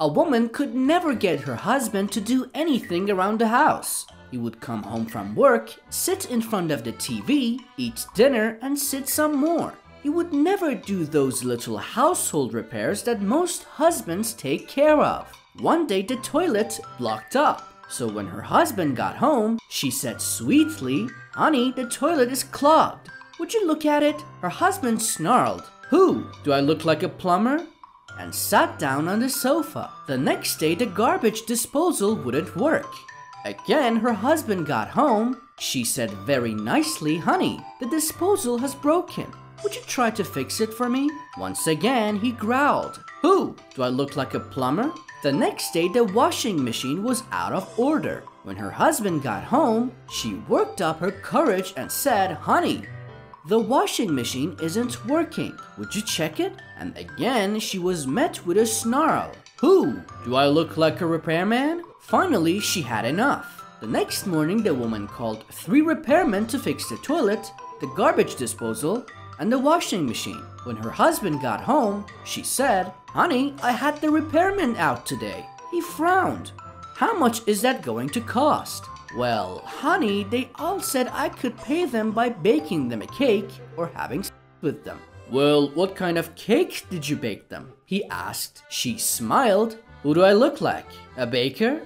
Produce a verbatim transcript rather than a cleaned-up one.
A woman could never get her husband to do anything around the house. He would come home from work, sit in front of the T V, eat dinner, and sit some more. He would never do those little household repairs that most husbands take care of. One day the toilet blocked up. So when her husband got home, she said sweetly, "Honey, the toilet is clogged. Would you look at it?" Her husband snarled, "Who? Do I look like a plumber?" and sat down on the sofa. The next day the garbage disposal wouldn't work. Again, her husband got home. She said very nicely, "Honey, the disposal has broken. Would you try to fix it for me?" Once again, he growled, "Who? Do I look like a plumber?" The next day, the washing machine was out of order. When her husband got home, she worked up her courage and said, "Honey, the washing machine isn't working. Would you check it?" And again, she was met with a snarl. "Who? Do I look like a repairman?" Finally, she had enough. The next morning, the woman called three repairmen to fix the toilet, the garbage disposal, and the washing machine. When her husband got home, she said, "Honey, I had the repairman out today." He frowned. "How much is that going to cost?" "Well, honey, they all said I could pay them by baking them a cake or having sex with them." "Well, what kind of cake did you bake them?" he asked. She smiled. "Who do I look like? A baker?"